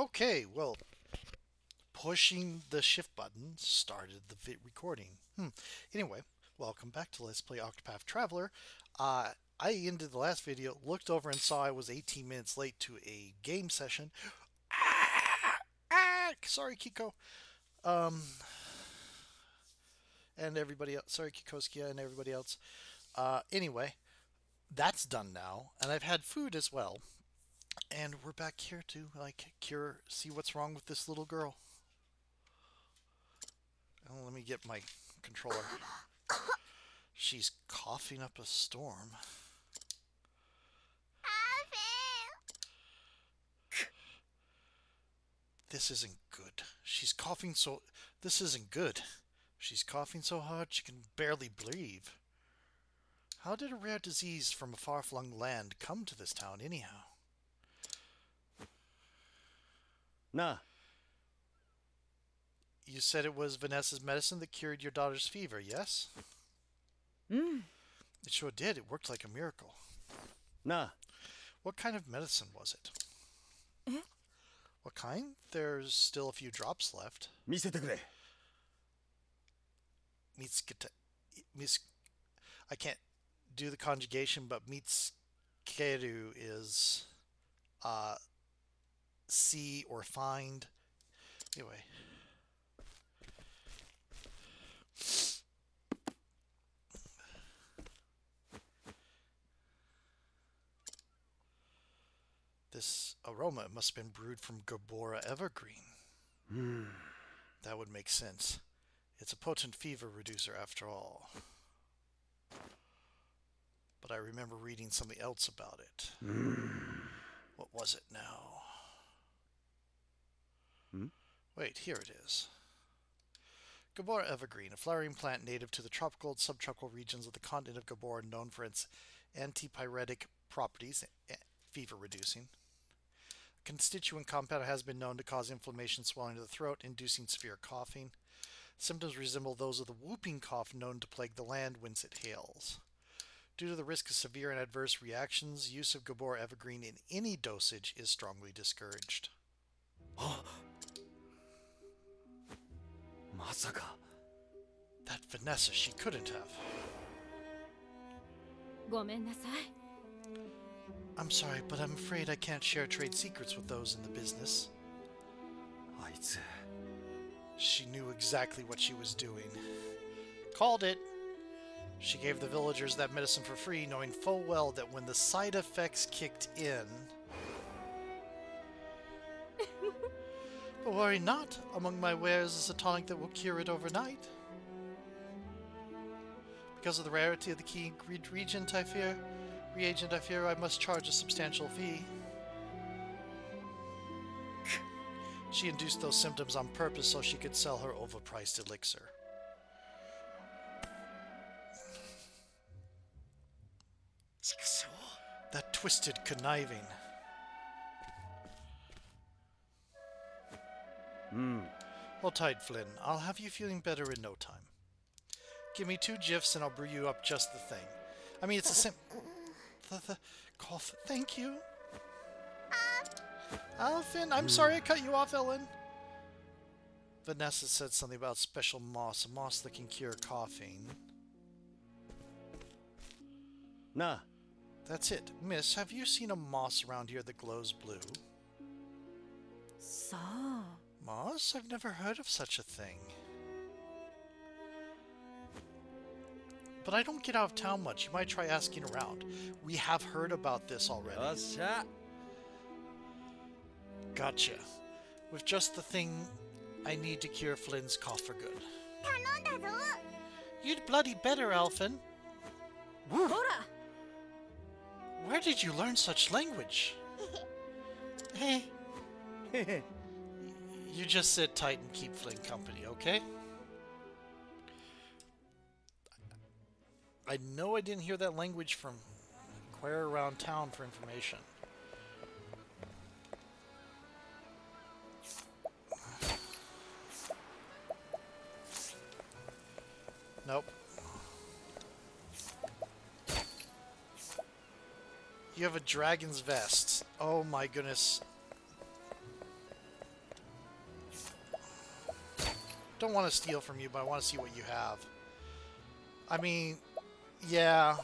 Okay, well, pushing the shift button started the recording. Anyway, welcome back to Let's Play Octopath Traveler. I ended the last video, looked over and saw I was 18 minutes late to a game session. Sorry, Kiko. And everybody else. Sorry, Kikoskia and everybody else. Anyway, that's done now. And I've had food as well. And we're back here to, like, see what's wrong with this little girl. Oh, let me get my controller. She's coughing up a storm. This isn't good. She's coughing so... This isn't good. She's coughing so hard she can barely breathe. How did a rare disease from a far-flung land come to this town, anyhow? Nah. You said it was Vanessa's medicine that cured your daughter's fever, yes? It sure did. It worked like a miracle. Nah. What kind of medicine was it? What kind? There's still a few drops left. I can't do the conjugation, but Mitsukeru is... see or find. Anyway. This aroma must have been brewed from Gaborah Evergreen. That would make sense. It's a potent fever reducer after all. But I remember reading something else about it. What was it now? Wait, here it is. Gaborah Evergreen, a flowering plant native to the tropical and subtropical regions of the continent of Gaborah, known for its antipyretic properties, fever-reducing. A constituent compound has been known to cause inflammation, swelling of the throat, inducing severe coughing. Symptoms resemble those of the whooping cough known to plague the land whence it hails. Due to the risk of severe and adverse reactions, use of Gaborah Evergreen in any dosage is strongly discouraged. Masaka. That Vanessa, she couldn't have. I'm sorry, but I'm afraid I can't share trade secrets with those in the business. She knew exactly what she was doing. Called it. She gave the villagers that medicine for free, knowing full well that when the side effects kicked in... But worry not, among my wares is a tonic that will cure it overnight. Because of the rarity of the key reagent, I fear I must charge a substantial fee. She induced those symptoms on purpose so she could sell her overpriced elixir. That twisted conniving. Hold tight, Flynn. I'll have you feeling better in no time. Give me 2 gifs and I'll brew you up just the thing. I mean, it's a simple... cough. Thank you. Alfyn, I'm sorry I cut you off, Ellen. Vanessa said something about special moss. A moss that can cure coughing. Nah. That's it. Miss, have you seen a moss around here that glows blue? So... Moss? I've never heard of such a thing. But I don't get out of town much. You might try asking around. We have heard about this already. Gotcha. With just the thing I need to cure Flynn's cough for good. You'd bloody better, Alfyn. Where did you learn such language? You just sit tight and keep Flynn company, okay? I know I didn't hear that language from inquire around town for information. Nope. You have a dragon's vest. Oh my goodness. don't want to steal from you, but I want to see what you have. I mean, yeah.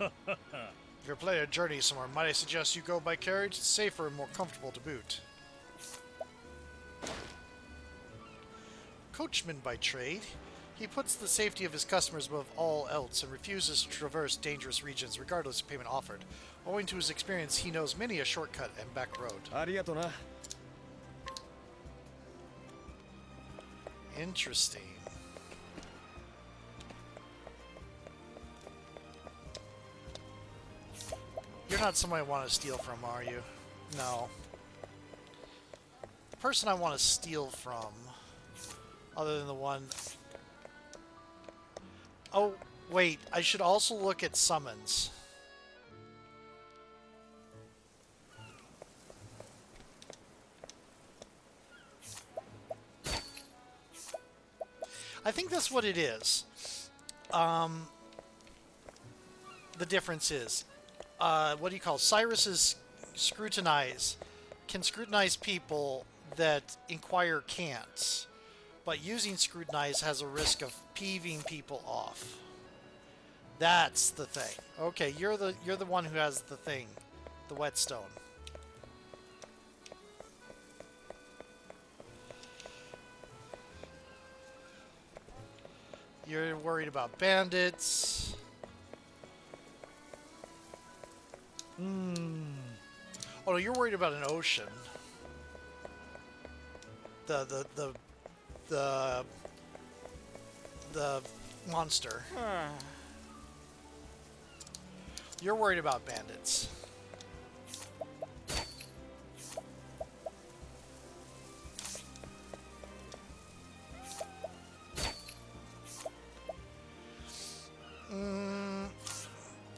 If you're planning a journey somewhere, might I suggest you go by carriage? It's safer and more comfortable to boot. Coachman by trade, he puts the safety of his customers above all else and refuses to traverse dangerous regions regardless of payment offered. Owing to his experience, he knows many a shortcut and back road. Arigatou na. Interesting. You're not somebody I want to steal from, are you? No. The person I want to steal from, other than the one... Oh, wait. I should also look at summons. I think that's what it is. The difference is... what do you call Cyrus's scrutinize can scrutinize people that inquire can't, but using scrutinize has a risk of peeving people off. That's the thing. Okay, you're the one who has the thing, the whetstone. You're worried about bandits. Oh, no, you're worried about an ocean. The monster. You're worried about bandits.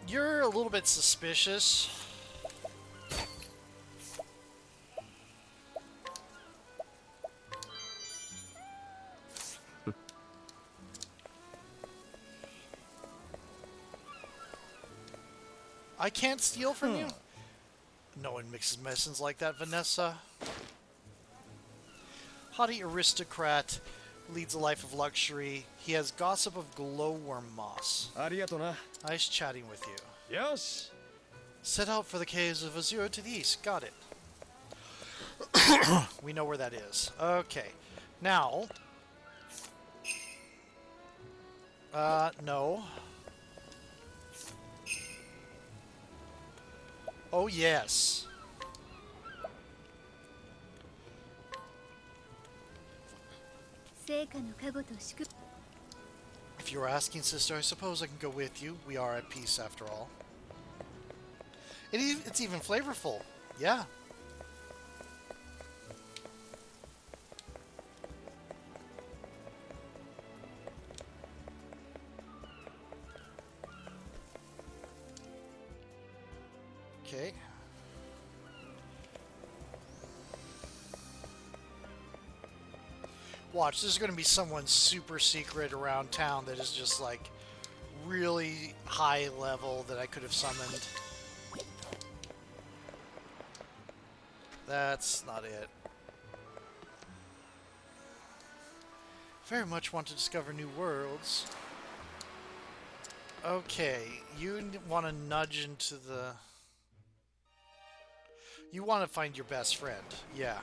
You're a little bit suspicious. I can't steal from you? No one mixes medicines like that, Vanessa. Haughty aristocrat leads a life of luxury. He has gossip of glowworm moss. Arigatou na. Nice chatting with you. Yes. Set out for the caves of Azure to the east. Got it. We know where that is. Okay. Now. No. Oh, yes. If you were asking, sister, I suppose I can go with you. We are at peace, after all. It's even flavorful. Yeah. Okay. Watch, there's going to be someone super secret around town that is just, like, really high level that I could have summoned. That's not it. Very much want to discover new worlds. Okay, you want to nudge into the... You want to find your best friend, yeah.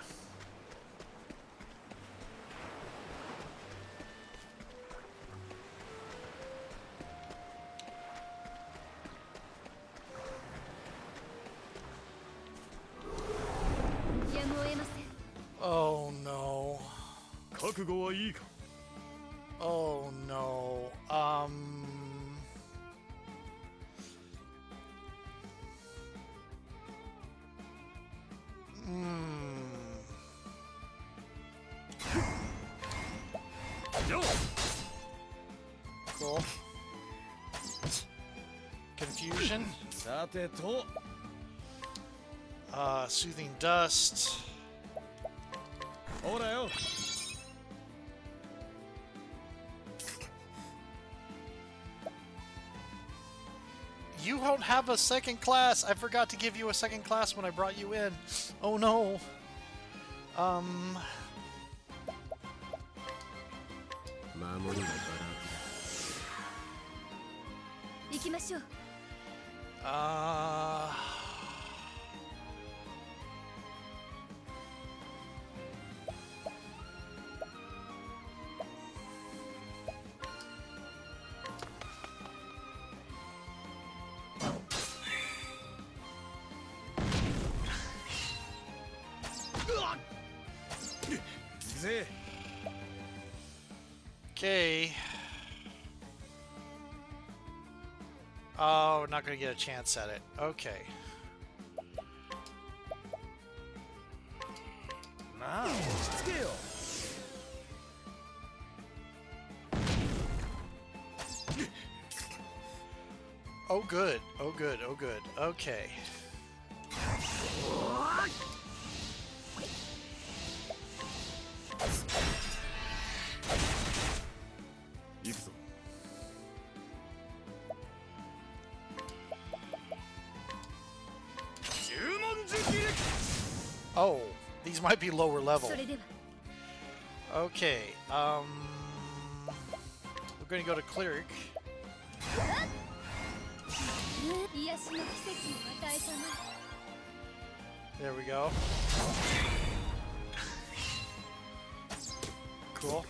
Oh no. Oh no. Cool. Confusion. Soothing dust. You don't have a second class. I forgot to give you a second class when I brought you in. Oh no. Okay. Oh, not gonna get a chance at it. Okay. Now. Skill. Oh good. Oh good. Oh good. Okay. Oh, these might be lower level. Okay, we're going to go to Cleric. There we go. Cool.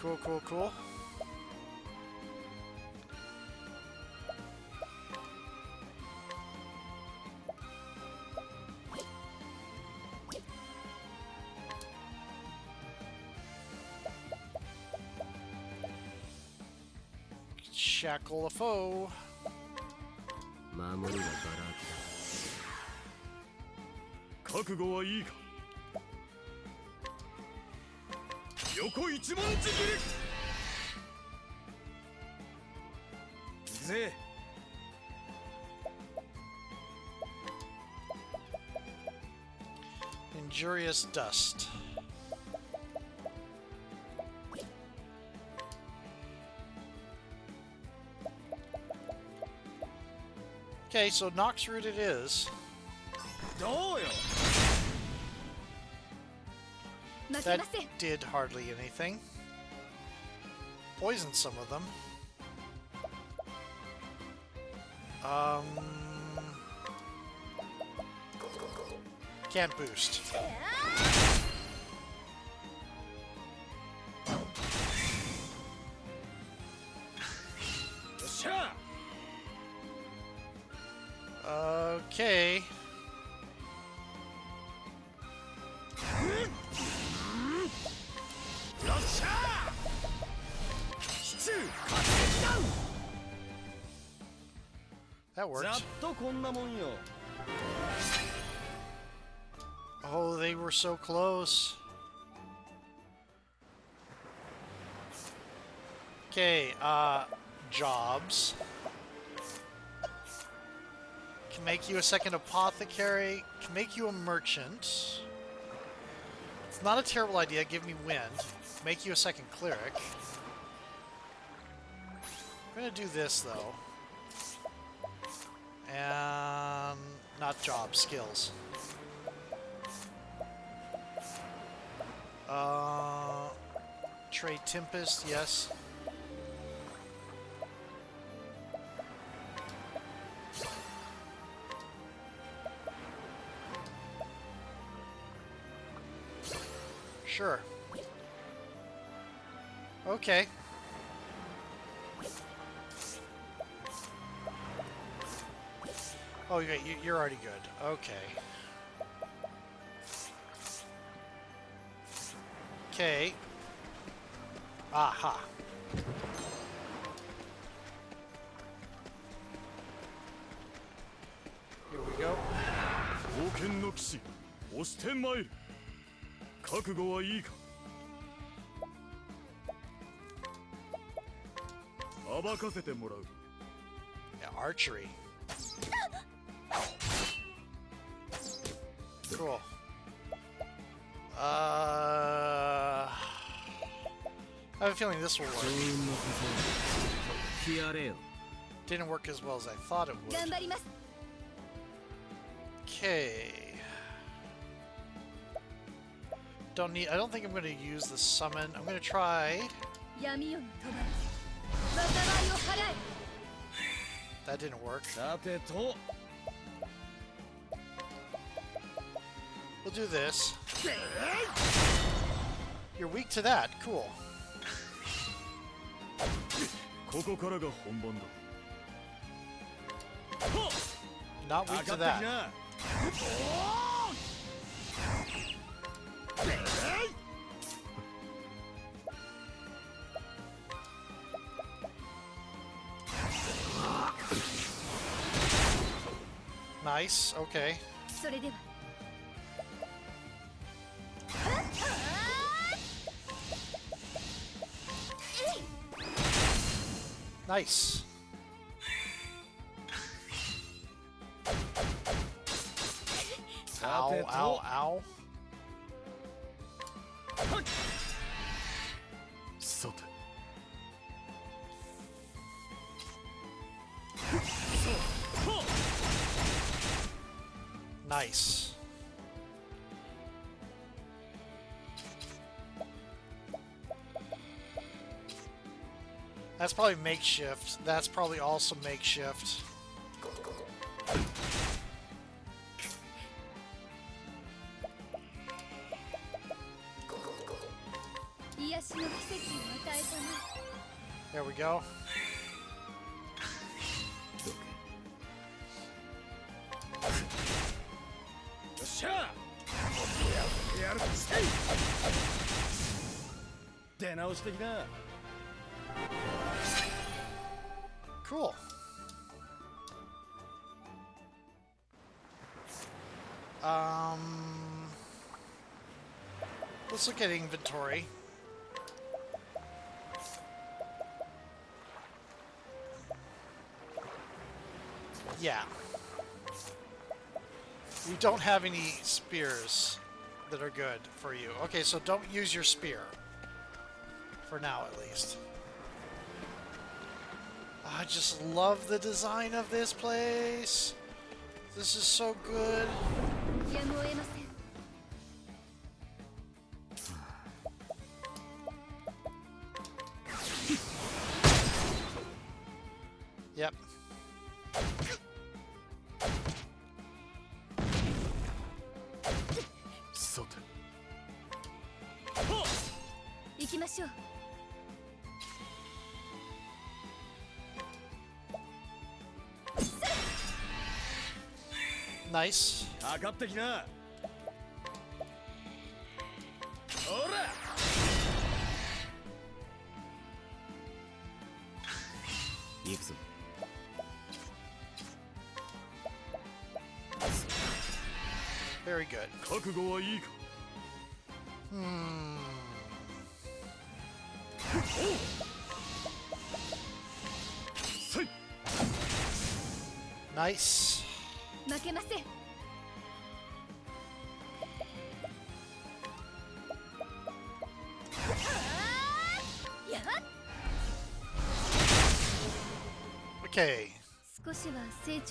Cool, cool, cool. Shackle a foe. Injurious dust. Okay, so Nox Root it is. That did hardly anything. Poisoned some of them. Can't boost. Okay. That worked. Oh, they were so close. Okay, jobs. Can make you a second apothecary. Can make you a merchant. It's not a terrible idea. Give me wind. Make you a second cleric. I'm gonna do this though. And not job skills. Trade Tempest, yes. Sure. Okay. Oh, you're already good. Okay. Okay. Aha. Here we go. Yeah, archery. Cool. I have a feeling this will work. Didn't work as well as I thought it would. Okay. I don't think I'm going to use the summon. I'm going to try. That didn't work. We'll do this. You're weak to that. Cool. Not weak to that. Nice, okay. Nice. Ow, ow, ow. Nice. That's probably makeshift. That's probably also makeshift. There we go. Cool. Let's look at inventory. Yeah. We don't have any spears that are good for you. Okay, so don't use your spear. For now, at least. I just love the design of this place. This is so good. Yep. Nice. Very good. Nice.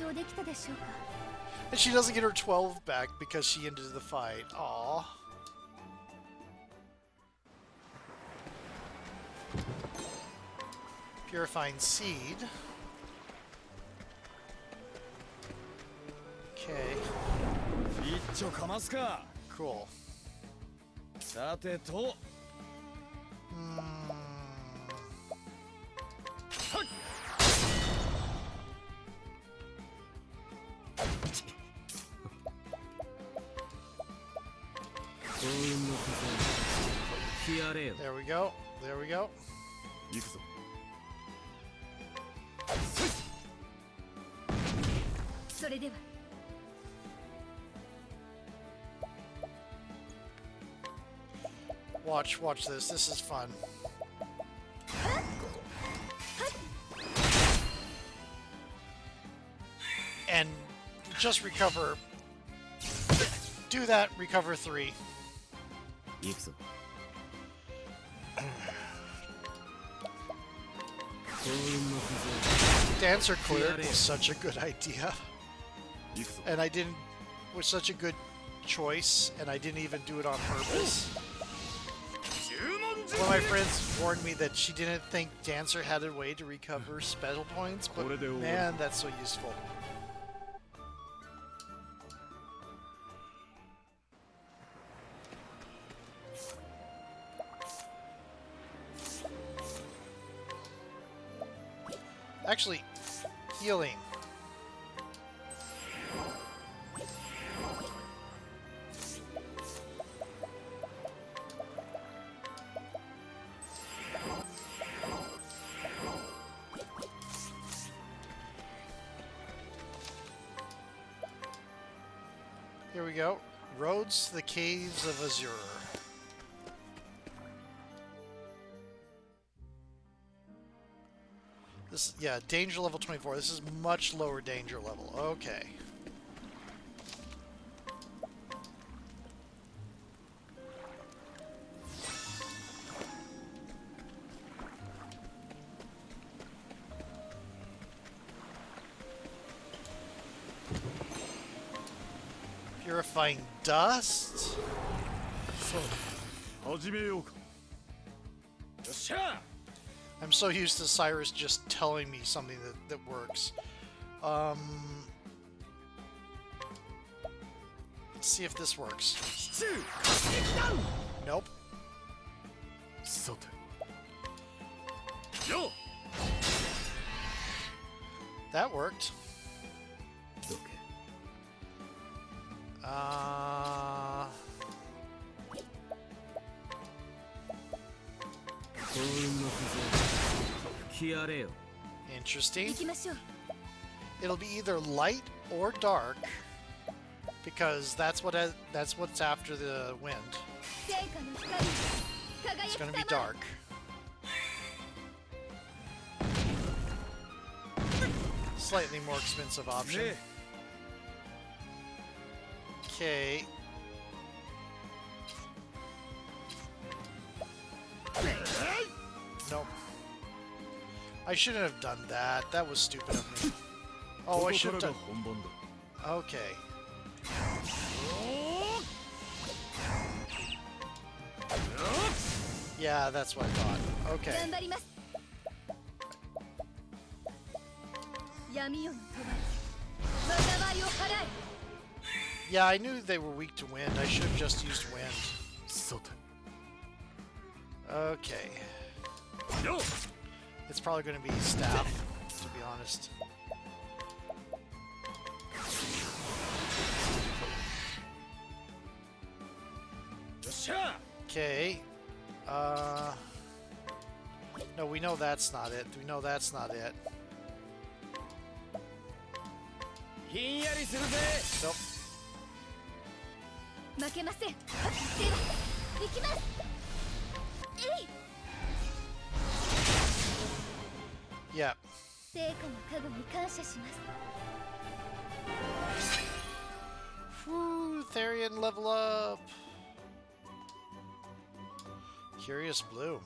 Okay. And she doesn't get her 12 back because she ended the fight. Aww. Purifying seed. Okay. Cool. There we go. There we go. Watch, watch this. This is fun. And just recover. Do that. Recover 3. dancer cleared was such a good idea. And I didn't... was such a good choice, and I didn't even do it on purpose. One of my friends warned me that she didn't think Dancer had a way to recover special points, but man, that's so useful. Actually, healing. Here we go. Roads to the Caves of Azure. This, yeah, danger level 24. This is much lower danger level. Okay. Purifying dust? I'm so used to Cyrus just telling me something that works. Let's see if this works. Nope. That worked. Interesting. It'll be either light or dark, because that's what's after the wind. It's gonna be dark. Slightly more expensive option. Okay. Nope. I shouldn't have done that. That was stupid of me. Oh, I should have done... Okay. Yeah, that's what I thought. Okay. Yeah, I knew they were weak to wind. I should have just used wind. Okay. It's probably going to be staff, to be honest. Okay. No, we know that's not it. We know that's not it. Nope. Yeah. Whew, Therion level up. Curious Blue.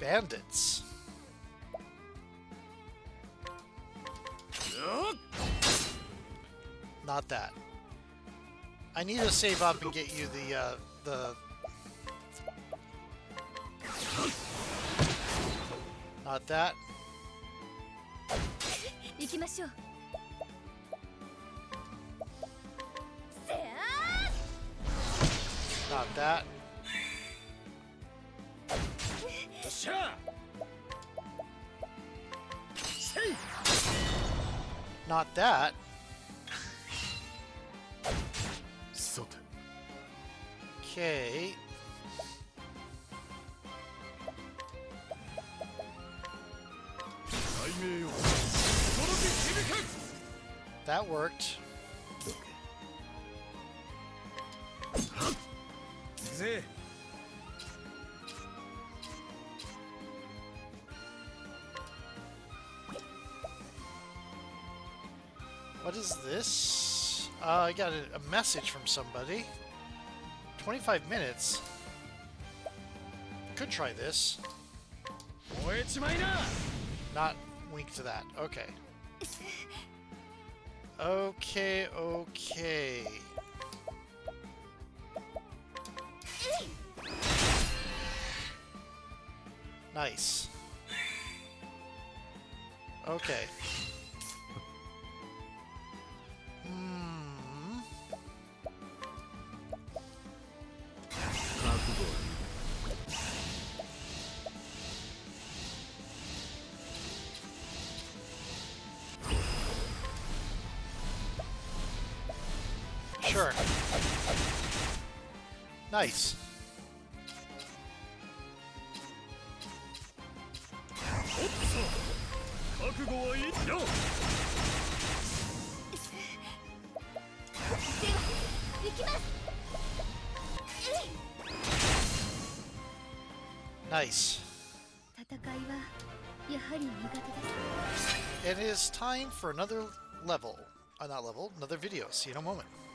Bandits. Not that. I need to save up and get you the. Not that. Not that. Not that. Okay. That worked. What is this? I got a message from somebody. 25 minutes. Could try this. Not wink to that. Okay. Okay, okay. Nice. Okay. Hmm. Sure. Nice. Nice. It is time for another level. Not level, another video. See you in a moment.